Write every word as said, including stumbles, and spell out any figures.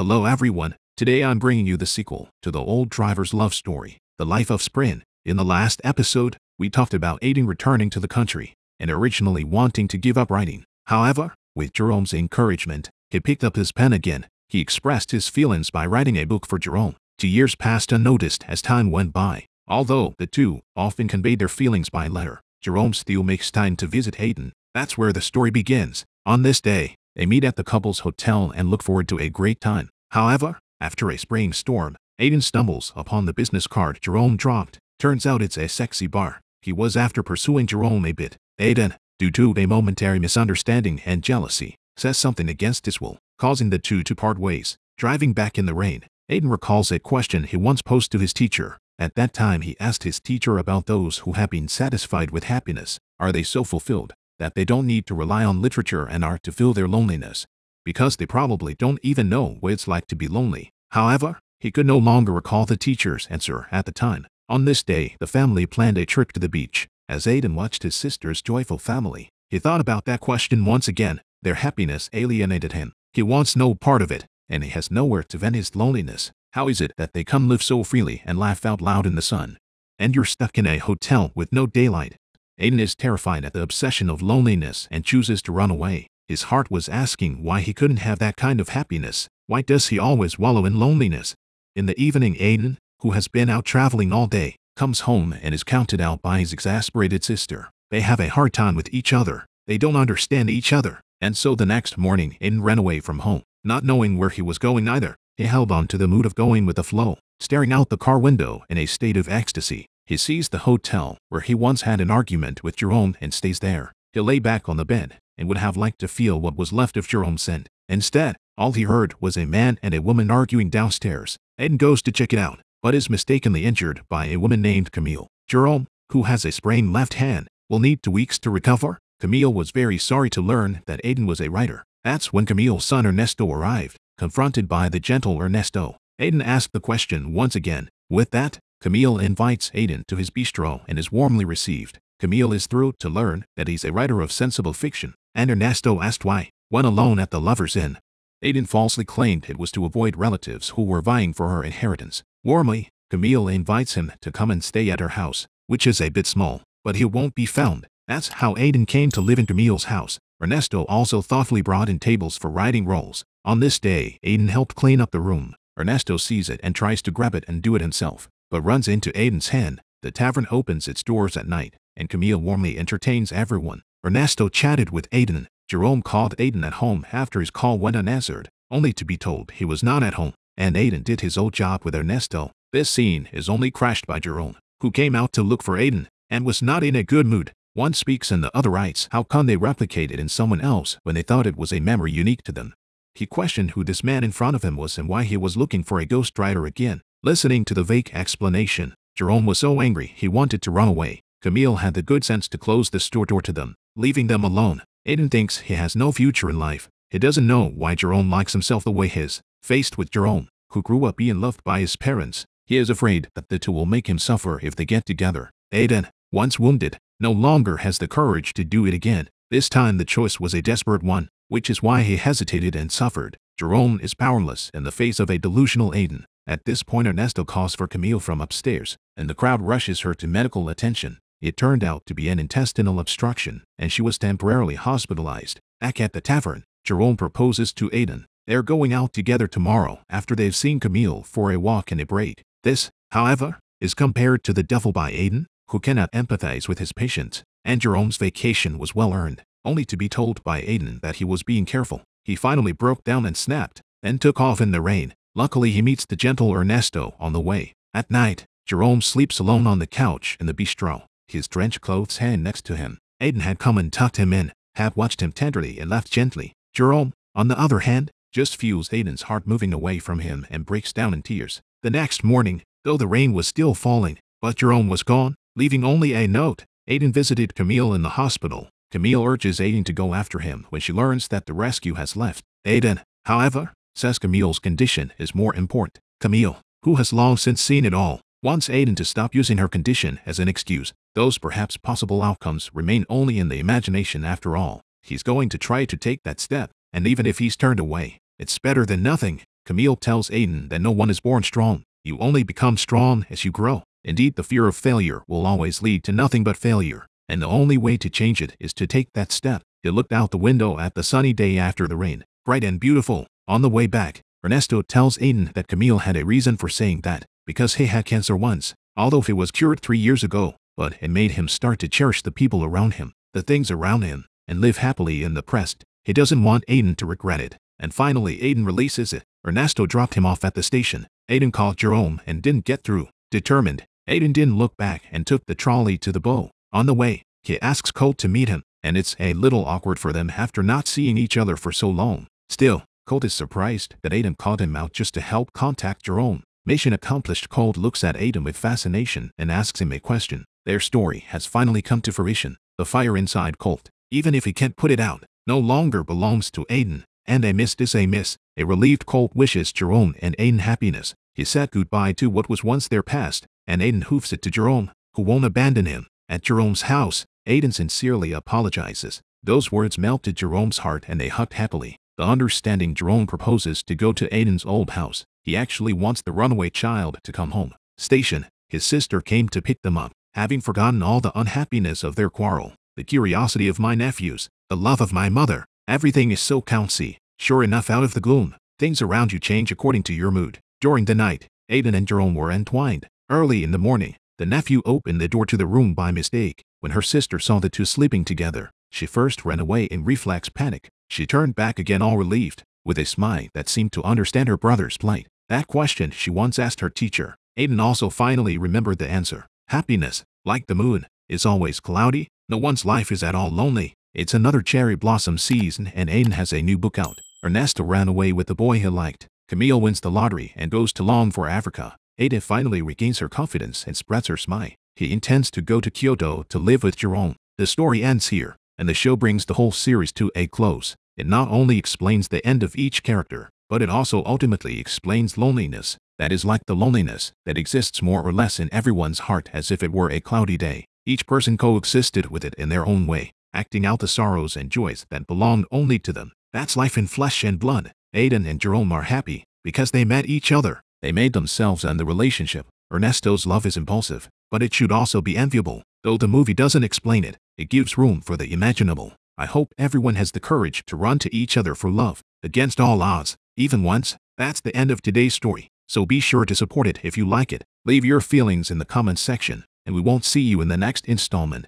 Hello everyone, today I'm bringing you the sequel to the old driver's love story, The Life of Sprint. In the last episode, we talked about Aiden returning to the country and originally wanting to give up writing. However, with Jerome's encouragement, he picked up his pen again. He expressed his feelings by writing a book for Jerome. Two years passed unnoticed as time went by. Although the two often conveyed their feelings by letter, Jerome still makes time to visit Aiden. That's where the story begins. On this day, they meet at the couple's hotel and look forward to a great time. However, after a spring storm, Aiden stumbles upon the business card Jerome dropped. Turns out it's a sexy bar. He was after pursuing Jerome a bit. Aiden, due to a momentary misunderstanding and jealousy, says something against his will, causing the two to part ways. Driving back in the rain, Aiden recalls a question he once posed to his teacher. At that time he asked his teacher about those who have been satisfied with happiness. Are they so fulfilled that they don't need to rely on literature and art to fill their loneliness, because they probably don't even know what it's like to be lonely? However, he could no longer recall the teacher's answer at the time. On this day, the family planned a trip to the beach. As Aiden watched his sister's joyful family, he thought about that question once again. Their happiness alienated him. He wants no part of it, and he has nowhere to vent his loneliness. How is it that they come live so freely and laugh out loud in the sun, and you're stuck in a hotel with no daylight? Aiden is terrified at the obsession of loneliness and chooses to run away. His heart was asking why he couldn't have that kind of happiness. Why does he always wallow in loneliness? In the evening, Aiden, who has been out traveling all day, comes home and is counted out by his exasperated sister. They have a hard time with each other. They don't understand each other. And so the next morning, Aiden ran away from home, not knowing where he was going either. He held on to the mood of going with the flow, staring out the car window in a state of ecstasy. He sees the hotel where he once had an argument with Jerome and stays there. He lay back on the bed and would have liked to feel what was left of Jerome's scent. Instead, all he heard was a man and a woman arguing downstairs. Aiden goes to check it out, but is mistakenly injured by a woman named Camille. Jerome, who has a sprained left hand, will need two weeks to recover. Camille was very sorry to learn that Aiden was a writer. That's when Camille's son Ernesto arrived. Confronted by the gentle Ernesto, Aiden asked the question once again. With that, Camille invites Aiden to his bistro and is warmly received. Camille is thrilled to learn that he's a writer of sensible fiction, and Ernesto asked why. When alone at the Lover's Inn, Aiden falsely claimed it was to avoid relatives who were vying for her inheritance. Warmly, Camille invites him to come and stay at her house, which is a bit small, but he won't be found. That's how Aiden came to live in Camille's house. Ernesto also thoughtfully brought in tables for writing rolls. On this day, Aiden helped clean up the room. Ernesto sees it and tries to grab it and do it himself, but runs into Aiden's hand. The tavern opens its doors at night, and Camille warmly entertains everyone. Ernesto chatted with Aiden. Jerome called Aiden at home after his call went unanswered, only to be told he was not at home, and Aiden did his old job with Ernesto. This scene is only crashed by Jerome, who came out to look for Aiden and was not in a good mood. One speaks and the other writes. How come they replicated in someone else when they thought it was a memory unique to them? He questioned who this man in front of him was and why he was looking for a ghostwriter again. Listening to the vague explanation, Jerome was so angry he wanted to run away. Camille had the good sense to close the store door to them, leaving them alone. Aiden thinks he has no future in life. He doesn't know why Jerome likes himself the way he is. Faced with Jerome, who grew up being loved by his parents, he is afraid that the two will make him suffer if they get together. Aiden, once wounded, no longer has the courage to do it again. This time the choice was a desperate one, which is why he hesitated and suffered. Jerome is powerless in the face of a delusional Aiden. At this point, Ernesto calls for Camille from upstairs, and the crowd rushes her to medical attention. It turned out to be an intestinal obstruction, and she was temporarily hospitalized. Back at the tavern, Jerome proposes to Aiden. They're going out together tomorrow after they've seen Camille for a walk and a break. This, however, is compared to the devil by Aiden, who cannot empathize with his patient, and Jerome's vacation was well earned, only to be told by Aiden that he was being careful. He finally broke down and snapped, then took off in the rain. Luckily, he meets the gentle Ernesto on the way. At night, Jerome sleeps alone on the couch in the bistro, his drenched clothes hang next to him. Aiden had come and tucked him in, had watched him tenderly and left gently. Jerome, on the other hand, just feels Aiden's heart moving away from him and breaks down in tears. The next morning, though the rain was still falling, but Jerome was gone, leaving only a note. Aiden visited Camille in the hospital. Camille urges Aiden to go after him when she learns that the rescue has left. Aiden, however, says Camille's condition is more important. Camille, who has long since seen it all, wants Aiden to stop using her condition as an excuse. Those perhaps possible outcomes remain only in the imagination after all. He's going to try to take that step, and even if he's turned away, it's better than nothing. Camille tells Aiden that no one is born strong. You only become strong as you grow. Indeed, the fear of failure will always lead to nothing but failure, and the only way to change it is to take that step. He looked out the window at the sunny day after the rain, bright and beautiful. On the way back, Ernesto tells Aiden that Camille had a reason for saying that, because he had cancer once, although he was cured three years ago, but it made him start to cherish the people around him, the things around him, and live happily in the present. He doesn't want Aiden to regret it. And finally Aiden releases it. Ernesto dropped him off at the station. Aiden called Jerome and didn't get through. Determined, Aiden didn't look back and took the trolley to the bow. On the way, he asks Colt to meet him, and it's a little awkward for them after not seeing each other for so long. Still, Colt is surprised that Aiden called him out just to help contact Jerome. Mission accomplished. Colt looks at Aiden with fascination and asks him a question. Their story has finally come to fruition. The fire inside Colt, even if he can't put it out, no longer belongs to Aiden. And a miss is a miss. A relieved Colt wishes Jerome and Aiden happiness. He said goodbye to what was once their past, and Aiden hoofs it to Jerome, who won't abandon him. At Jerome's house, Aiden sincerely apologizes. Those words melted Jerome's heart and they hugged happily. The understanding Jerome proposes to go to Aiden's old house. He actually wants the runaway child to come home. Station, his sister came to pick them up. Having forgotten all the unhappiness of their quarrel, the curiosity of my nephews, the love of my mother, everything is so countsy. Sure enough, out of the gloom, things around you change according to your mood. During the night, Aiden and Jerome were entwined. Early in the morning, the nephew opened the door to the room by mistake. When her sister saw the two sleeping together, she first ran away in reflex panic. She turned back again all relieved, with a smile that seemed to understand her brother's plight. That question she once asked her teacher. Aiden also finally remembered the answer. Happiness, like the moon, is always cloudy. No one's life is at all lonely. It's another cherry blossom season and Aiden has a new book out. Ernesto ran away with the boy he liked. Camille wins the lottery and goes to long for Africa. Aiden finally regains her confidence and spreads her smile. He intends to go to Kyoto to live with Jerome. The story ends here, and the show brings the whole series to a close. It not only explains the end of each character, but it also ultimately explains loneliness. That is like the loneliness that exists more or less in everyone's heart as if it were a cloudy day. Each person coexisted with it in their own way, acting out the sorrows and joys that belonged only to them. That's life in flesh and blood. Aiden and Jerome are happy because they met each other. They made themselves and the relationship. Ernesto's love is impulsive, but it should also be enviable. Though the movie doesn't explain it, it gives room for the imaginable. I hope everyone has the courage to run to each other for love, against all odds, even once. That's the end of today's story, so be sure to support it if you like it. Leave your feelings in the comments section, and we won't see you in the next installment.